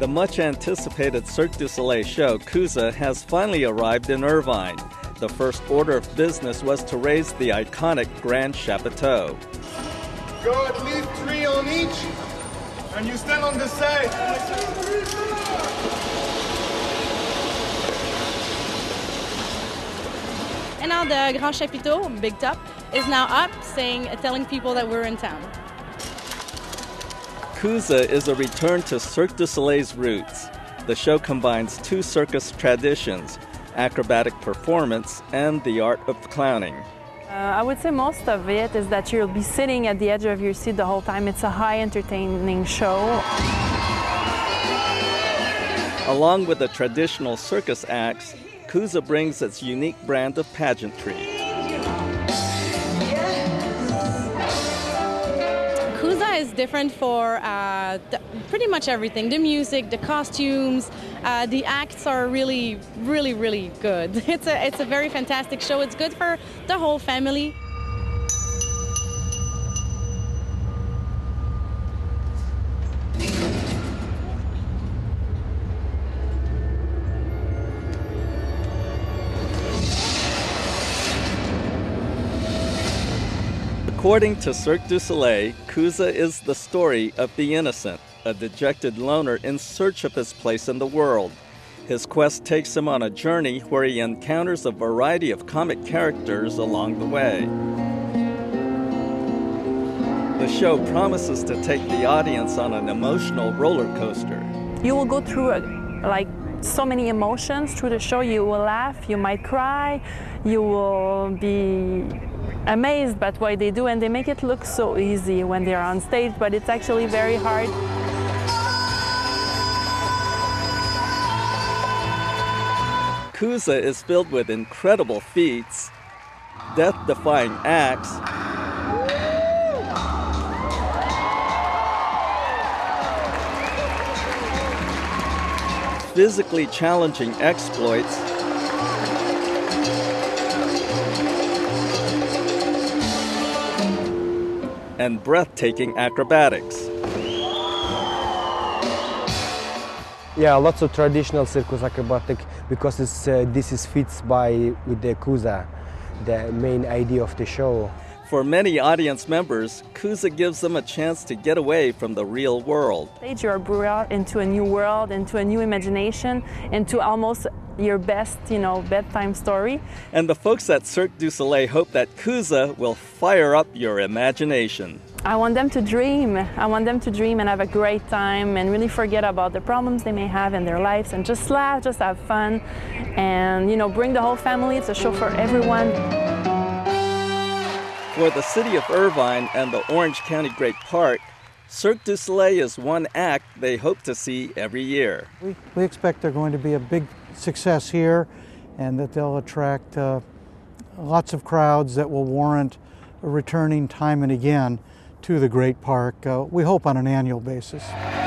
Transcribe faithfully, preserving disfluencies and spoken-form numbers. The much-anticipated Cirque du Soleil show, Kooza, has finally arrived in Irvine. The first order of business was to raise the iconic Grand Chapiteau. God, leave three on each, and you stand on this side. And now the Grand Chapiteau, big top, is now up, saying, telling people that we're in town. Kooza is a return to Cirque du Soleil's roots. The show combines two circus traditions, acrobatic performance and the art of clowning. Uh, I would say most of it is that you'll be sitting at the edge of your seat the whole time. It's a high entertaining show. Along with the traditional circus acts, Kooza brings its unique brand of pageantry. Is different for uh, the, pretty much everything. The music, the costumes, uh, the acts are really, really, really good. It's a, it's a very fantastic show. It's good for the whole family. According to Cirque du Soleil, Kooza is the story of the innocent, a dejected loner in search of his place in the world. His quest takes him on a journey where he encounters a variety of comic characters along the way. The show promises to take the audience on an emotional roller coaster. You will go through a, like so many emotions through the show. You will laugh, you might cry, you will be amazed by what they do, and they make it look so easy when they're on stage, but it's actually very hard. Kooza is filled with incredible feats, death-defying acts, physically challenging exploits, and breathtaking acrobatics. Yeah, lots of traditional circus acrobatic, because it's, uh, this is fits by with the Kooza, the main idea of the show. For many audience members, Kooza gives them a chance to get away from the real world. You are brought into a new world, into a new imagination, into almost your best, you know, bedtime story. And the folks at Cirque du Soleil hope that Kooza will fire up your imagination. I want them to dream. I want them to dream and have a great time and really forget about the problems they may have in their lives and just laugh, just have fun, and, you know, bring the whole family. It's a show for everyone. For the city of Irvine and the Orange County Great Park, Cirque du Soleil is one act they hope to see every year. We, we expect they're going to be a big success here, and that they'll attract uh, lots of crowds that will warrant returning time and again to the Great Park, uh, we hope on an annual basis.